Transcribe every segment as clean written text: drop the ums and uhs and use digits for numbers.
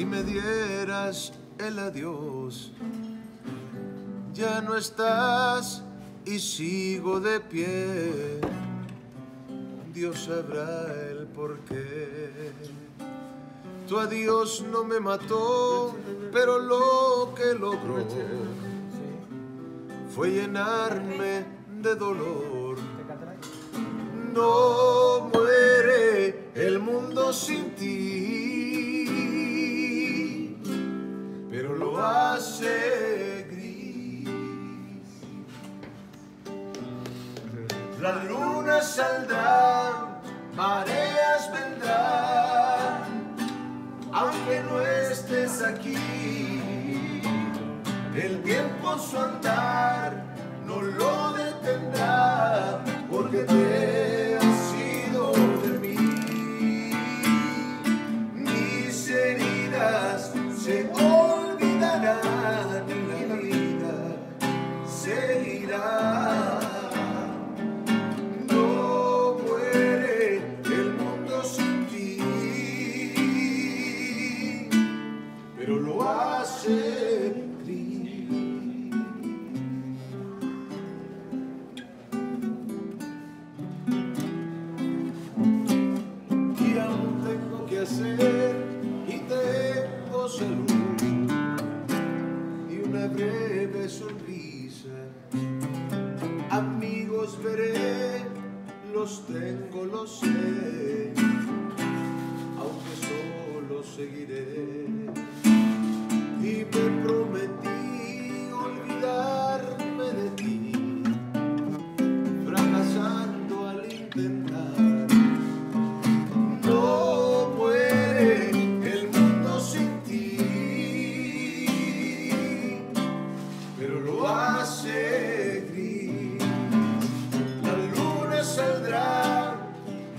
si me dieras el adiós. Ya no estás y sigo de pie, Dios sabrá el porqué. Tu adiós no me mató, pero lo que logró fue llenarme de dolor. No muere el mundo sin ti, pero lo hace gris. La luna saldrá, mareas vendrán, aunque no estés aquí. El tiempo su andar no lo detendrá, porque te has ido de mí. Mis heridas se olvidarán y la vida seguirá. No muere el mundo sin ti, pero lo hace gris. Y tengo salud y una breve sonrisa. Amigos veré, los tengo, lo sé, aunque solo seguiré. Y me prometí olvidarme de ti, fracasando al intentar.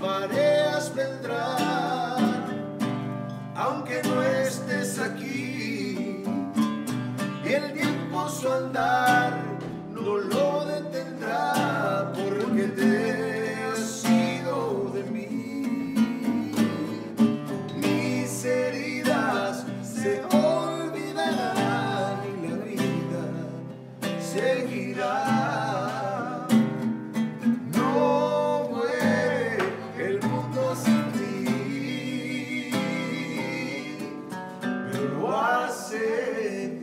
Mareas vendrán, aunque no estés aquí, y el tiempo su andar no lo detendrá, porque te has ido de mí. Mis heridas se olvidarán y la vida seguirá. No muere el mundo sin ti, pero lo hace gris.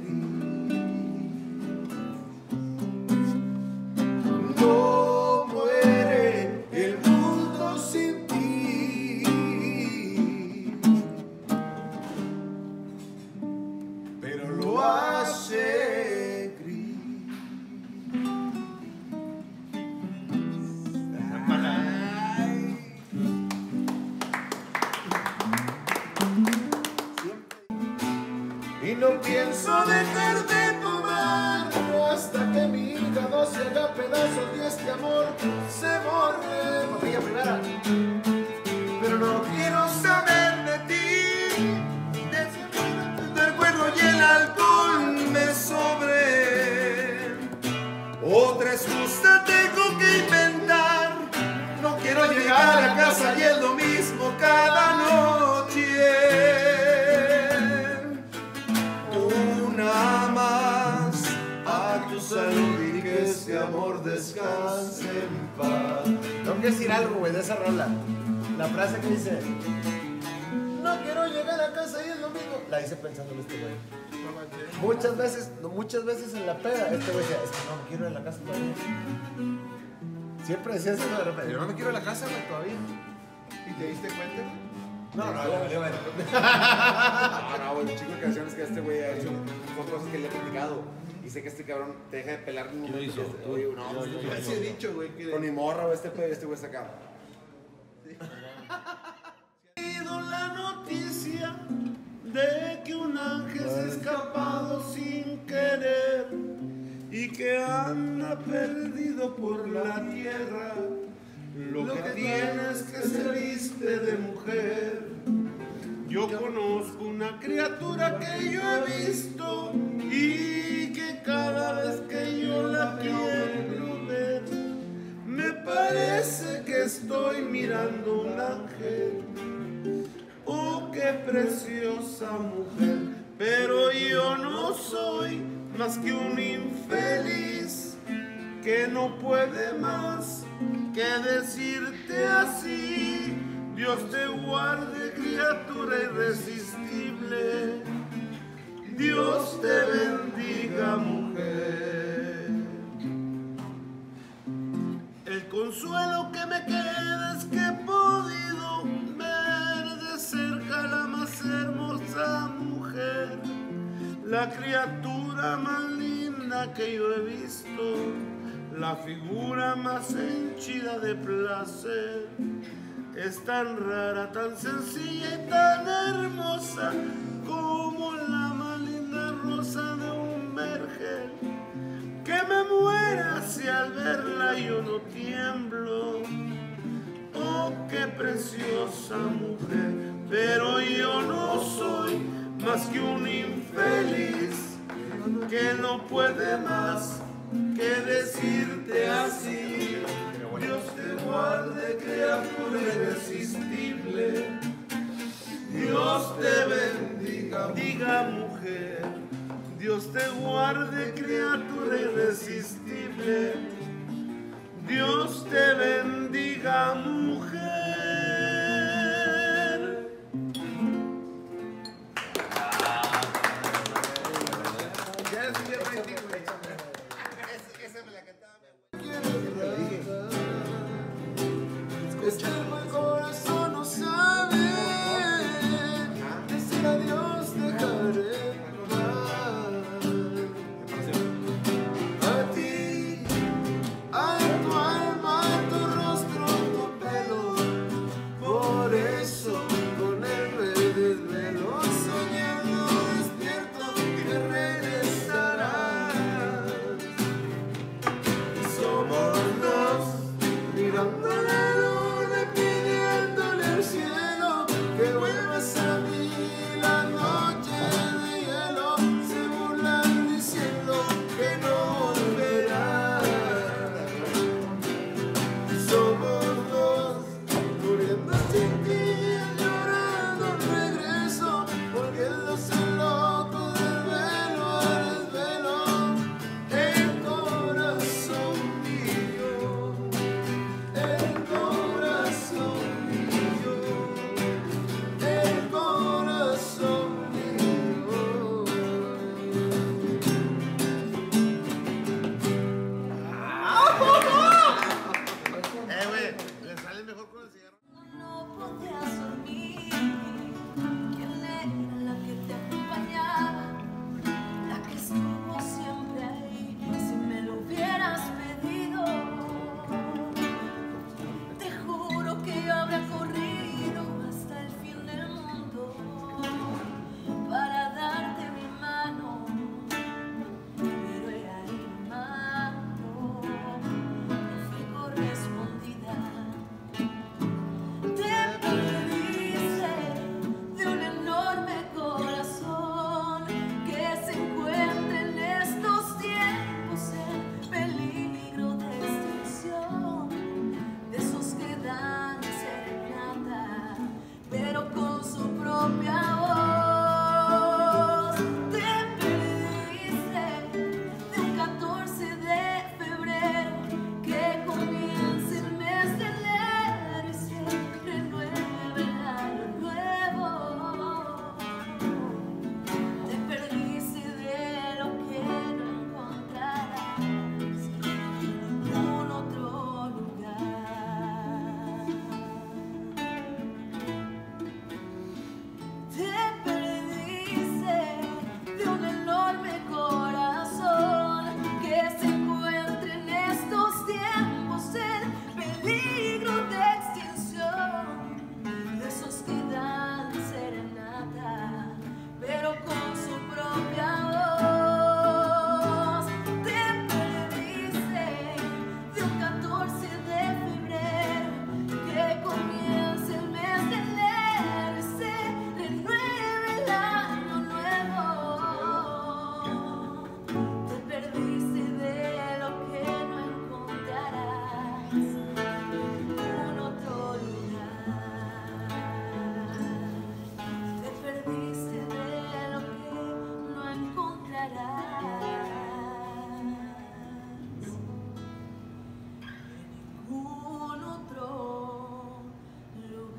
Y no pienso dejar de tomarlo hasta que mi hígado se haga pedazos y este amor se borre. Botella primera. Pero no quiero saber de ti, tu recuerdo y el alcohol me sobre. Otra excusa tengo que inventar, no quiero llegar a la casa y es lo mismo cada noche. Salud y que este amor descanse en paz. Tengo que decir algo, güey, de esa rola. La frase que dice: no quiero llegar a casa y es lo mismo. La hice pensando en este güey. Muchas veces en la peda, este güey decía: es que no me quiero ir a la casa todavía. Siempre decía eso de repente: yo no me quiero ir a la casa, güey, todavía. ¿Y te diste cuenta? No, güey, chico de canciones que este güey ha hecho, son cosas que le he platicado. Y sé que este cabrón te deja de pelar ningún momento. Oye, no, yo he dicho, güey, que con mi morra o este güey está acá. He oído la noticia de que un ángel se ha escapado sin querer y que anda perdido por la tierra. Lo que tiene es que se viste de mujer. Yo conozco una criatura que yo he visto y que cada vez que yo la quiero ver, me parece que estoy mirando un ángel o que qué preciosa mujer, pero yo no soy más que un infeliz que no puede más que decirte así. Dios te guarde, criatura irresistible, Dios te bendiga, mujer. El consuelo que me queda es que he podido ver de cerca a la más hermosa mujer, la criatura más linda que yo he visto, la figura más henchida de placer. Es tan rara, tan sencilla y tan hermosa como la más linda rosa de un vergel, que me muera si al verla yo no tiemblo. Oh, qué preciosa mujer, pero yo no soy más que un infeliz que no puede más que decirte así. Dios te guarde, criatura irresistible, Dios te bendiga, diga mujer. Dios te guarde, criatura irresistible, Dios te bendiga, mujer. Es que mi corazón no sabe decir adiós, dejaré a ti, a tu alma, a tu rostro, tu pelo. Por eso con él me desvelo, soñando despierto que regresarás. Somos dos mirando la luz.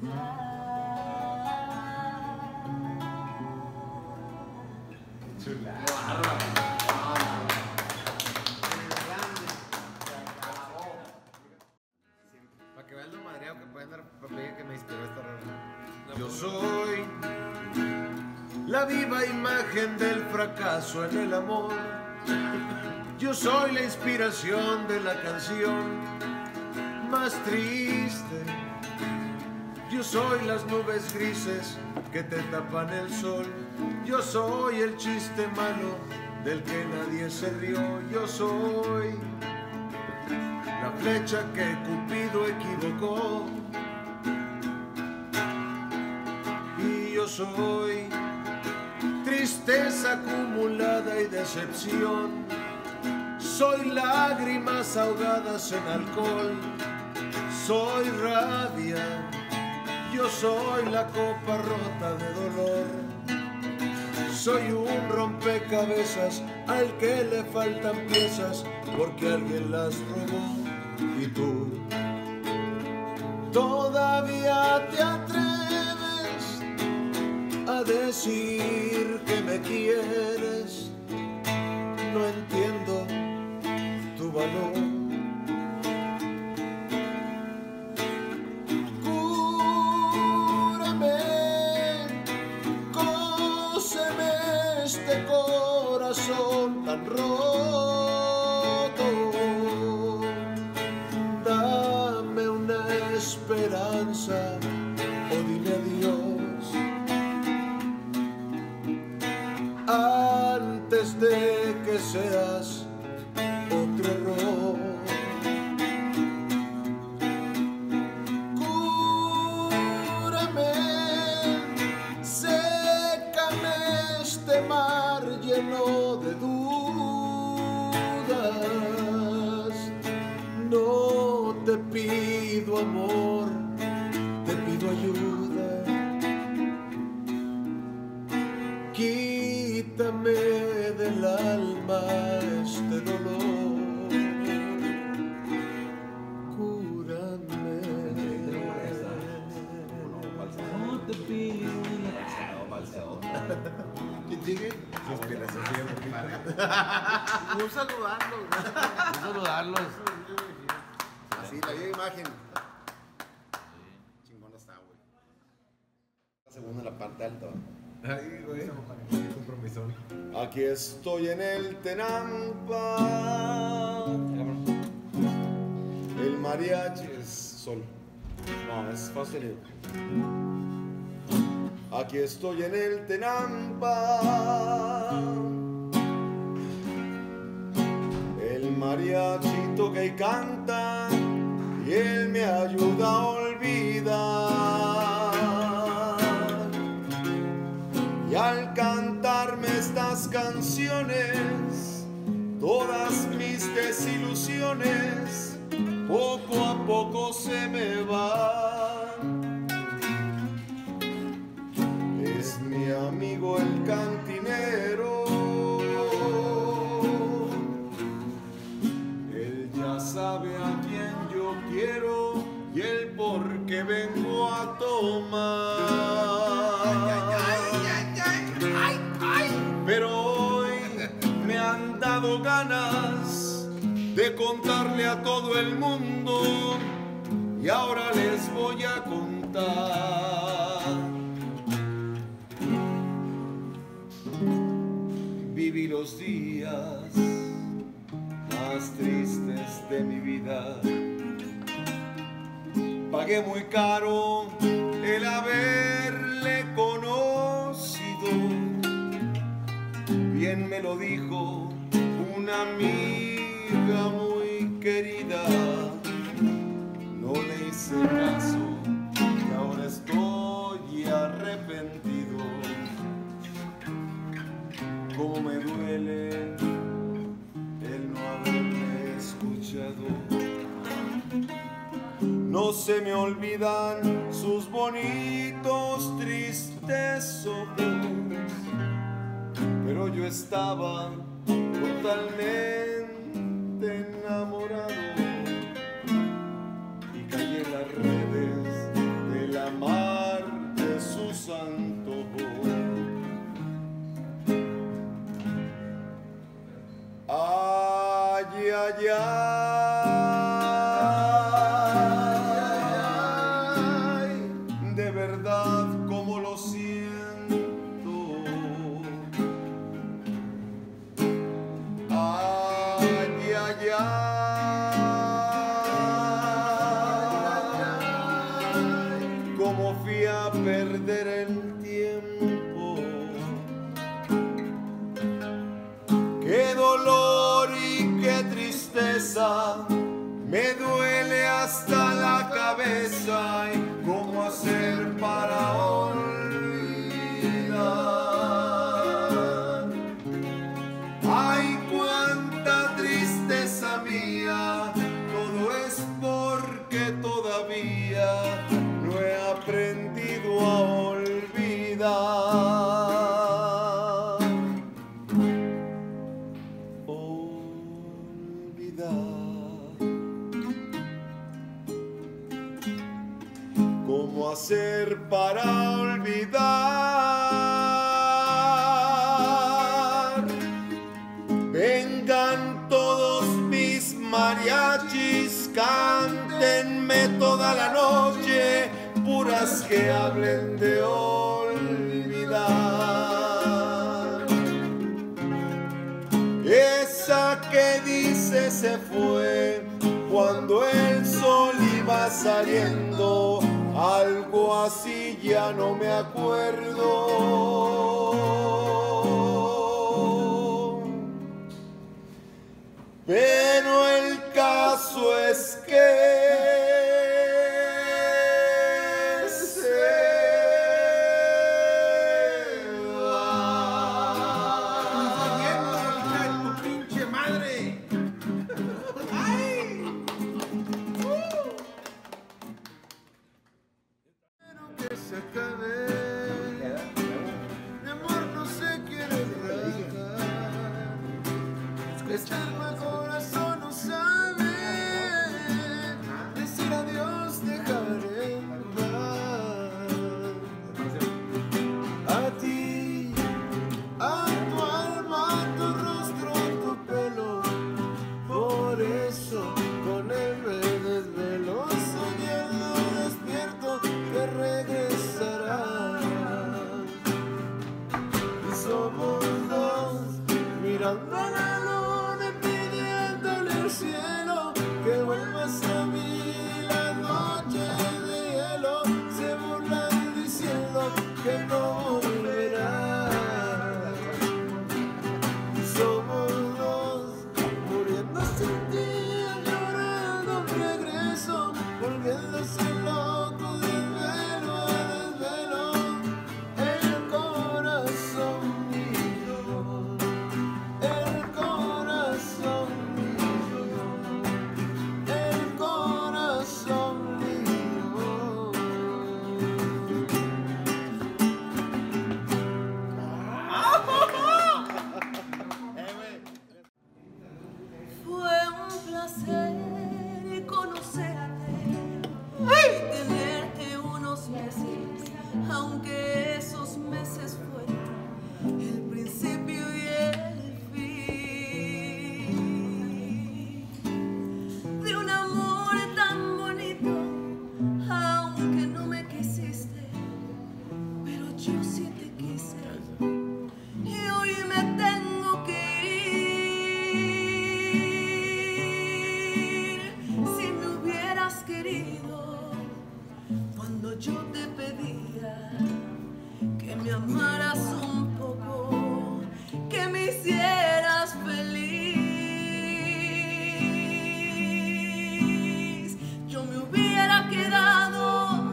Para que vean lo madreado que puede andar papel que me inspiró esta rola. Yo soy la viva imagen del fracaso en el amor. Yo soy la inspiración de la canción más triste. Yo soy las nubes grises que te tapan el sol. Yo soy el chiste malo del que nadie se rió. Yo soy la flecha que Cupido equivocó. Y yo soy tristeza acumulada y decepción. Soy lágrimas ahogadas en alcohol. Soy rabia. Yo soy la copa rota de dolor. Soy un rompecabezas al que le faltan piezas porque alguien las robó. Y tú todavía te atreves a decir que me quieres. No entiendo tu valor. Este corazón tan roto, dame una esperanza o dime adiós antes de que seas otro error. Lleno de dudas, no te pido amor, te pido ayuda. Quítame del alma este dolor, cúrame. No te pido nada. ¿Quién sigue? Inspiración. Un saludarlos. Un saludarlos. Así, la vieja imagen. Chingona está, güey. La segunda en la parte alta. Ahí, güey. Compromiso. Aquí estoy en el Tenampa. El mariachi es sol. No, es fácil. Aquí estoy en el Tenampa. El mariachi toca y canta y él me ayuda a olvidar. Y al cantarme estas canciones, todas mis desilusiones poco a poco se me van. Es mi amigo el cantinero, él ya sabe a quién yo quiero y él por qué vengo a tomar. Pero hoy me han dado ganas de contarle a todo el mundo y ahora les voy a contar. Viví los días más tristes de mi vida. Pagué muy caro el haberle conocido. Bien me lo dijo una amiga muy querida. No le hice caso y ahora estoy arrepentido. Cómo me duele el no haberme escuchado. No se me olvidan sus bonitos, tristes ojos, pero yo estaba totalmente enamorado y caí en las redes de la mano. verdad como lo siento. Ay, ay, ay, como fui a perder el tiempo. Qué dolor y qué tristeza, me duele hasta la cabeza. ¿Y cómo hacer para olvidar? Ay, cuánta tristeza mía, todo es porque todavía no he aprendido a olvidar. Olvidar. ¿Cómo hacer para olvidar? Vengan todos mis mariachis, cántenme toda la noche, puras que hablen de olvidar. Esa que dice se fue cuando el sol iba saliendo, algo así ya no me acuerdo. Pero el caso es que se va. ¡Tu pinche madre! Se acabé, mi amor no se quiere rajar, este alma corazón no sabe decir adiós, dejaré en paz a ti, a tu alma, a tu rostro, a tu pelo. Por eso con él me desvelo, soñando despierto que regreso. Somos dos, mirando a la luna, pidiéndole al cielo que vuelvas a mí. La noche de hielo se burlan diciendo que no volverás. Somos dos, muriendo sin ti, llorando regreso, volviéndose loco de velo a desvelo. Aunque esos meses fueron el principio y el fin de un amor tan bonito, aunque no me quisiste, pero yo sí te quise y hoy me tengo que ir. Si me hubieras querido cuando yo te pedí que me amaras un poco, que me hicieras feliz, yo me hubiera quedado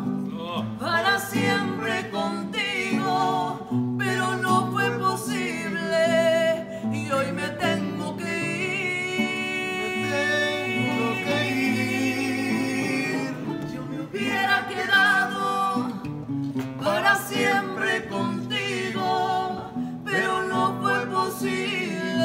para siempre contigo, pero no fue posible y hoy me tengo que ir. Yo me hubiera quedado para siempre contigo, pero no fue posible.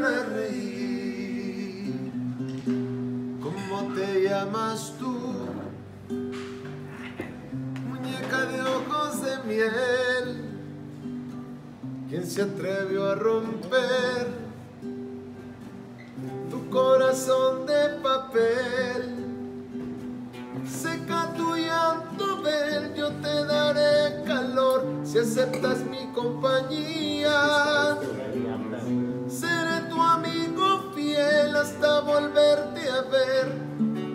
llama reír? ¿Cómo te llamas tú? Muñeca de ojos de miel. ¿Quién se atrevió a romper tu corazón de papel? Seca tu llanto, ven, yo te daré calor si aceptas mi compañía. Seré tu amigo fiel hasta volverte a ver,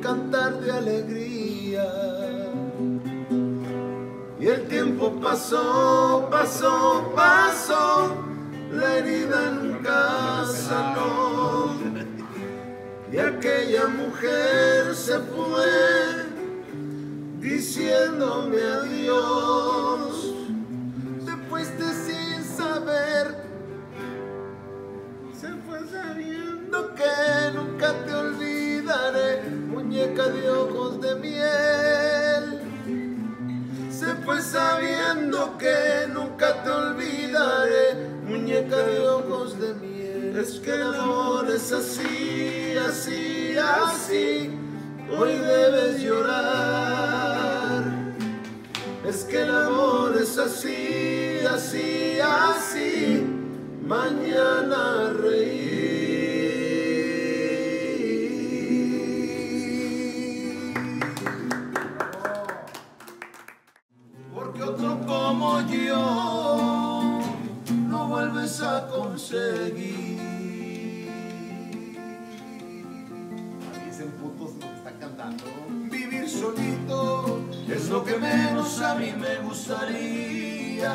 cantar de alegría. Y el tiempo pasó, pasó, pasó, la herida nunca sanó. Y aquella mujer se fue diciéndome adiós. Te fuiste sin saber, se fue sabiendo que nunca te olvidaré, muñeca de ojos de miel. Se fue sabiendo que nunca te olvidaré, muñeca de ojos de miel. Es que el amor es así, así, así, hoy debes llorar. Es que el amor es así, así, así, mañana reír. Porque otro como yo no vuelves a conseguir. Ahí dicen putos lo que están cantando. Vivir solito es lo que menos a mí me gustaría.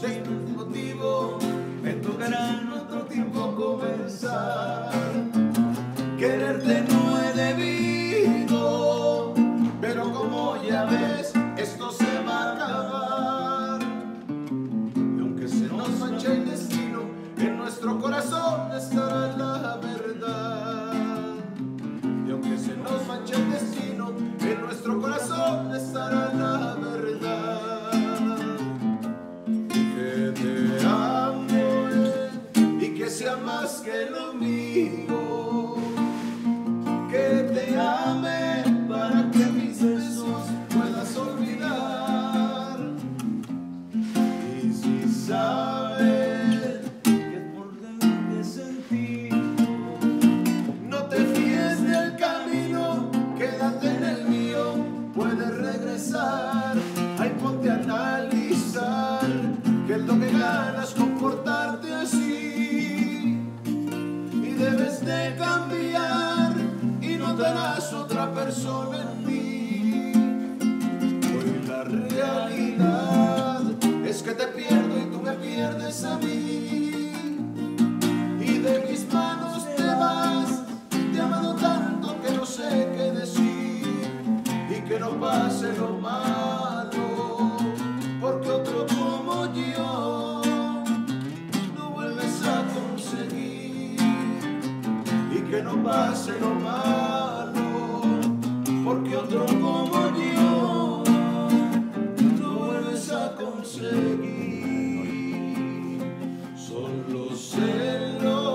Sin motivo me tocará en otro tiempo comenzar. Quererte no he debido, pero como ya ves, esto se va a acabar. Y aunque se nos manche el destino, en nuestro corazón estará la verdad. Y aunque se nos manche el destino, en nuestro corazón estará la verdad. Que te amo y que sea más que lo mío. Que te ame para que mis besos puedas olvidar. Y si sabes que por dentro te sentí, no te fíes del camino, quédate en el mío, puedes regresar. Ay, ponte a analizar qué es lo que ganas con portarte así. Y debes de cambiar y no darás otra persona en mí. Hoy la realidad es que te pierdo y tú me pierdes a mí. Y de mis manos te vas, te he amado tanto que no sé qué decir. Que no pase lo malo, porque otro como yo no vuelves a conseguir. Y que no pase lo malo, porque otro como yo no vuelves a conseguir. Solo celos.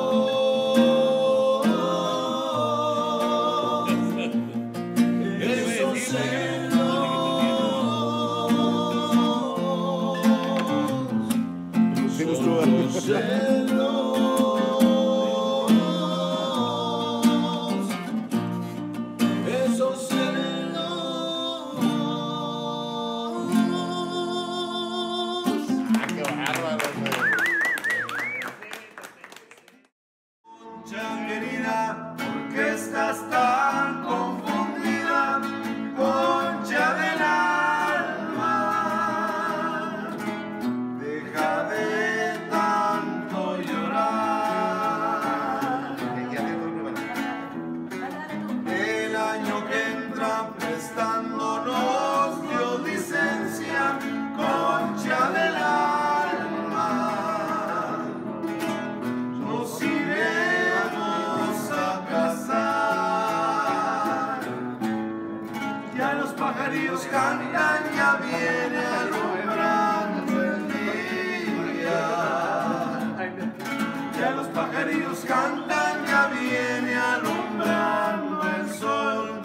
ya los pajarillos cantan, ya viene alumbrando el sol.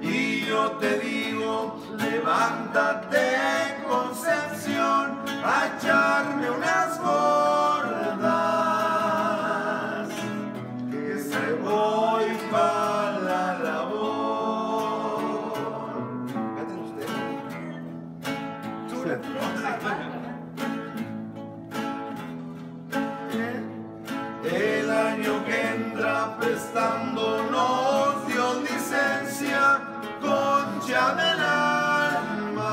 Y yo te digo, levántate, Concepción, a echarme unas gordas, que se voy para la labor. Cántale usted. Tú le prestándonos Dios licencia, concha del alma,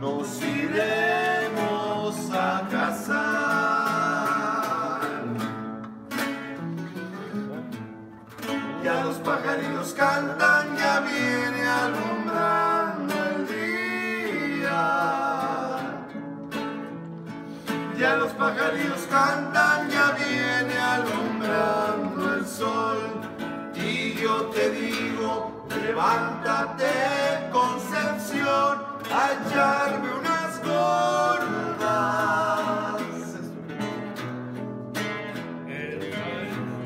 nos iremos a casar. Ya los pajarillos cantan, ya viene alumbrando el día. Ya los pajarillos cantan, ya viene alumbrando el sol. Y yo te digo, levántate, Concepción, a echarme unas gordas,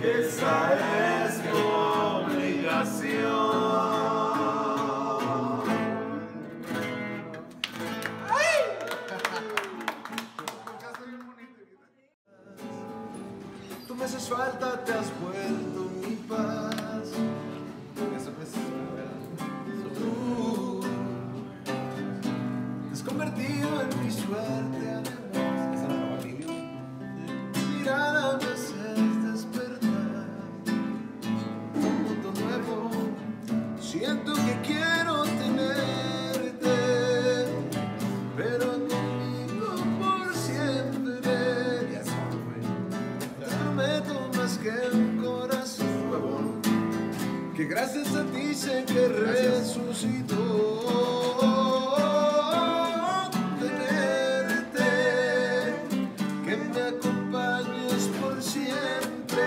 que esa es tu obligación. Tú me haces falta, te has vuelto mi paz. Tú te has convertido en mi suerte. Mirada me haces despertar. Un mundo nuevo, siento que quiero tenerte, pero que un corazón que gracias a ti sé que resucitó. Tenerte, que me acompañes por siempre.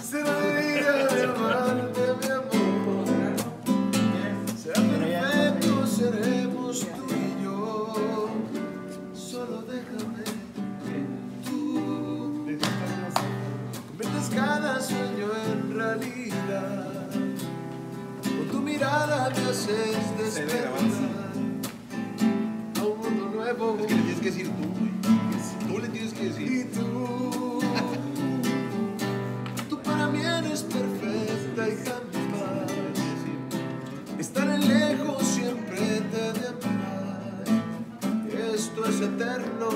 Será el día de amarte, mi amor. Será perfecto, seremos tú y yo. Solo déjame. Cada sueño en realidad, con tu mirada me haces despertar a un mundo nuevo. Es que le tienes que decir tú, güey. Tú le tienes que decir. Y tú para mí eres perfecta y jamás estaré lejos, siempre te de amar. Esto es eterno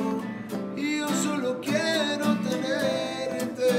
y yo solo quiero tenerte.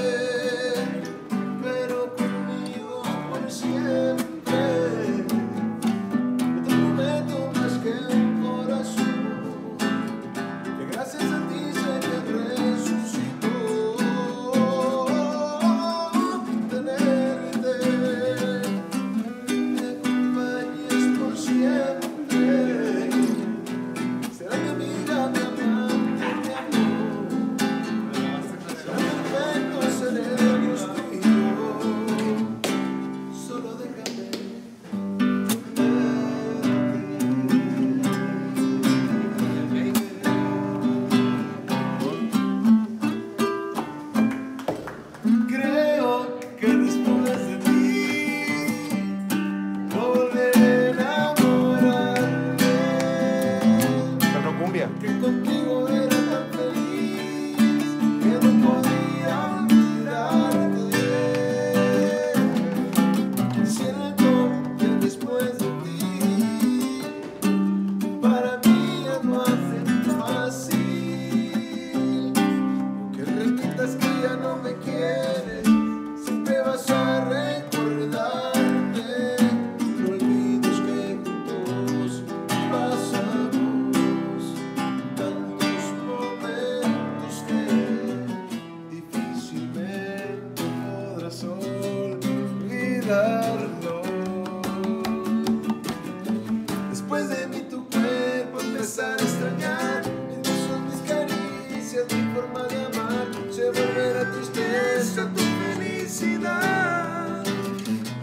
Después de mí tu cuerpo empezará a extrañar, mis besos, mis caricias, mi forma de amar, se volverá tristeza tu felicidad.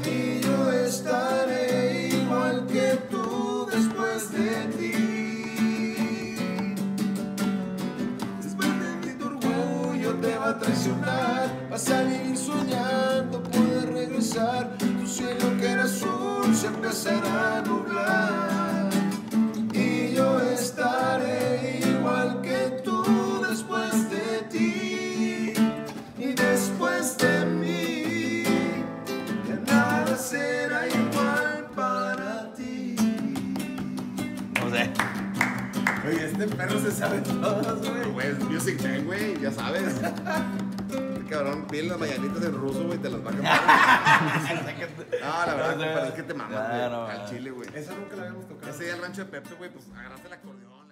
Y yo estaré igual que tú después de ti. Después de mí te va a traicionar. Vas a vivir soñando poder regresar. Tu cielo que era azul se empezará a nublar. Y yo estaré igual que tú después de ti. Y después de mí, ya nada será igual para ti. No sé. Oye, este perro se sabe todas, güey. Pues, Music Man, güey, ya sabes. El cabrón pide las mañanitas en ruso, güey, te las va a cambiar. No, la verdad, compadre, es que te mamas, güey. Al chile, güey. Esa nunca la habíamos tocado. Ese día el rancho de Pepe, güey, pues agarraste el acordeón.